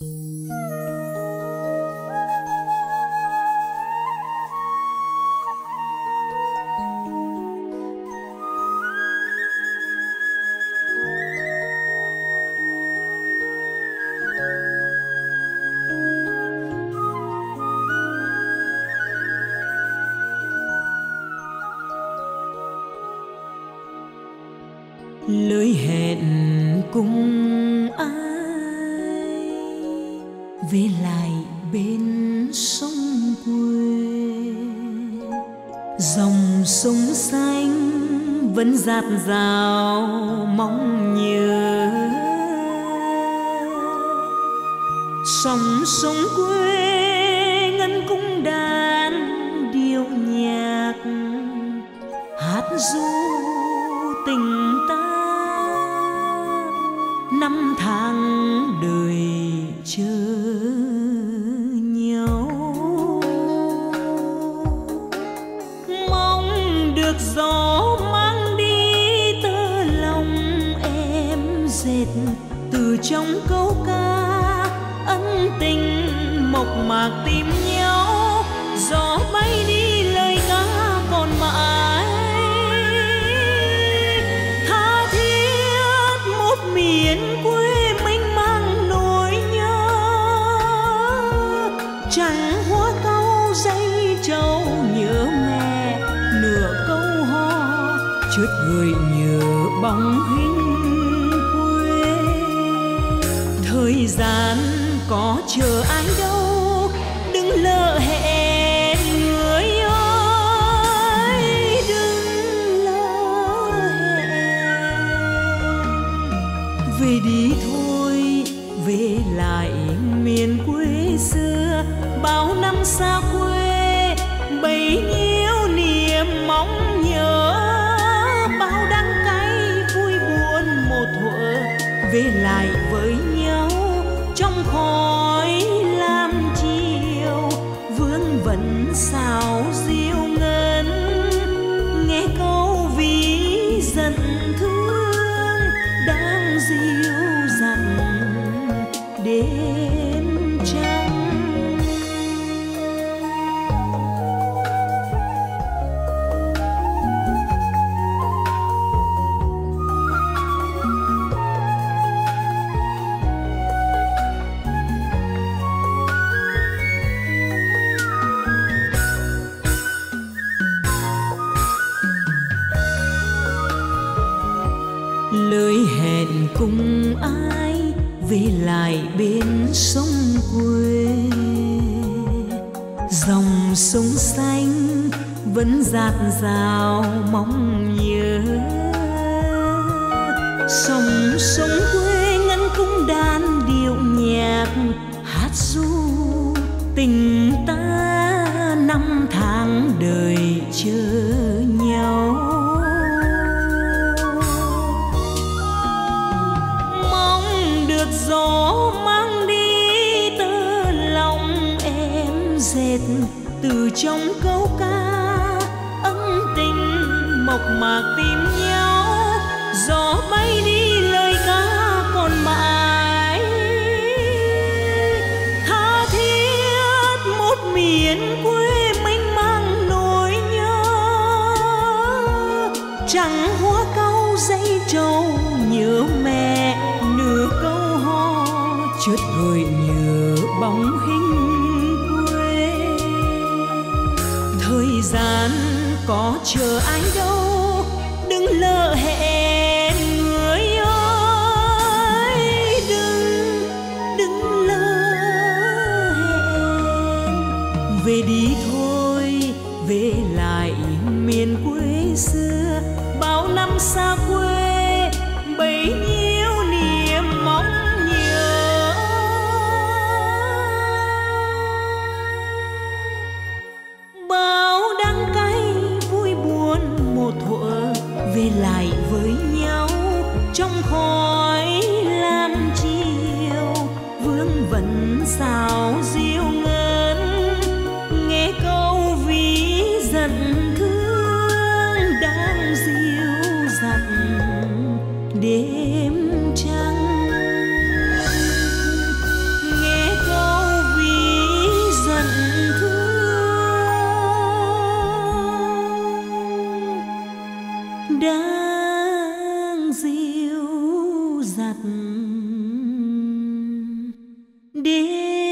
Lưỡi hẹn cùng ai về lại bên sông quê, dòng sông xanh vẫn dạt dào mong nhớ. Sông sông quê ngân cung đàn điệu nhạc hát ru tình ta. Năm tháng đời chờ nhau, mong được gió mang đi tơ lòng em dệt từ trong câu ca ân tình mộc mạc tìm nhau. Gió bay đi lời ca còn mãi tha thiết, một miền quê mênh mang nỗi nhớ. Trăng hoa câu dây trâu nhớ mẹ, nửa câu hò chợt người nhớ bóng hình quê. Thời gian có chờ ai đâu, đừng lỡ hẹn người ơi, đừng lỡ hẹn. Về đi thôi, về lại miền quê xưa, bao năm xa quê bấy nhiêu niềm mong nhớ. Bao đắng cay vui buồn một thuở, về lại với nhau trong khói lam chiều. Vương vấn xào diêu ngân, nghe câu ví giận thương đang dịu dặn đêm trăng. Lời hẹn cùng ai về lại bên sông quê, dòng sông xanh vẫn dạt dào mong nhớ. Sông sông quê ngân cung đàn điệu nhạc hát ru tình ta. Năm tháng đời chờ nhau, gió mang đi tơ lòng em dệt từ trong câu ca ân tình mộc mạc tìm nhau. Gió bay đi lời ca còn mãi tha thiết, một miền quê mênh mang nỗi nhớ. Trăng hoa cau dãy trâu nhớ mẹ, nửa câu chợt gợi nhớ bóng hình quê. Thời gian có chờ ai đâu, đừng lỡ hẹn người ơi, đừng lỡ hẹn. Về đi thôi, về lại miền quê xưa, bao năm xa quê bấy nhiêu niềm mong. Về lại với nhau trong khói lam chiều, vương vấn xào diêu ngân, nghe câu ví giận thương đang dịu dặn đêm trăng. Nghe đang dịu dặt. Đêm